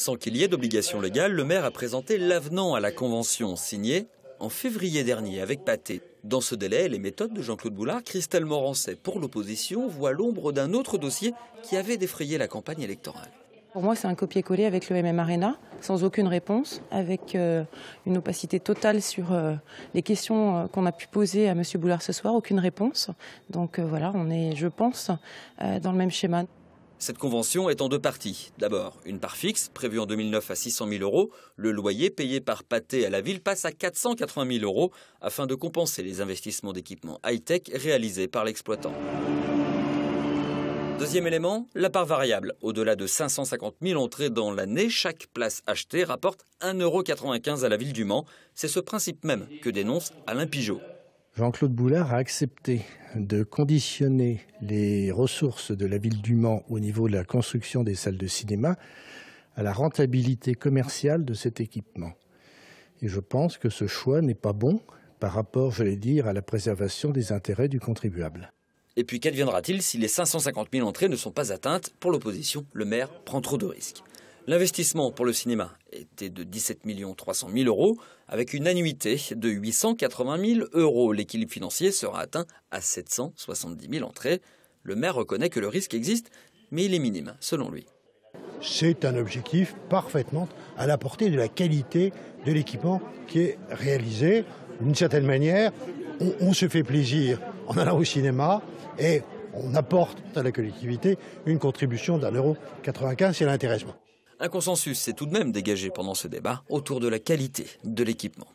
Sans qu'il y ait d'obligation légale, le maire a présenté l'avenant à la convention signée en février dernier avec Pathé. Dans ce délai, les méthodes de Jean-Claude Boulard, Christelle Morancais pour l'opposition voient l'ombre d'un autre dossier qui avait défrayé la campagne électorale. Pour moi, c'est un copier-coller avec le MM Arena, sans aucune réponse, avec une opacité totale sur les questions qu'on a pu poser à M. Boulard ce soir, aucune réponse. Donc voilà, on est, je pense, dans le même schéma. Cette convention est en deux parties. D'abord, une part fixe, prévue en 2009 à 600 000 €. Le loyer payé par Pathé à la ville passe à 480 000 € afin de compenser les investissements d'équipements high-tech réalisés par l'exploitant. Deuxième élément, la part variable. Au-delà de 550 000 entrées dans l'année, chaque place achetée rapporte 1,95 € à la ville du Mans. C'est ce principe même que dénonce Alain Pigeot. Jean-Claude Boulard a accepté de conditionner les ressources de la ville du Mans au niveau de la construction des salles de cinéma à la rentabilité commerciale de cet équipement. Et je pense que ce choix n'est pas bon par rapport, j'allais dire, à la préservation des intérêts du contribuable. Et puis qu'adviendra-t-il si les 550 000 entrées ne sont pas atteintes? Pour l'opposition, le maire prend trop de risques. L'investissement pour le cinéma était de 17 300 000 €, avec une annuité de 880 000 €. L'équilibre financier sera atteint à 770 000 entrées. Le maire reconnaît que le risque existe, mais il est minime, selon lui. C'est un objectif parfaitement à la portée de la qualité de l'équipement qui est réalisé. D'une certaine manière, on se fait plaisir en allant au cinéma et on apporte à la collectivité une contribution d'1,95 € c'est l'intéressement. Un consensus s'est tout de même dégagé pendant ce débat autour de la qualité de l'équipement.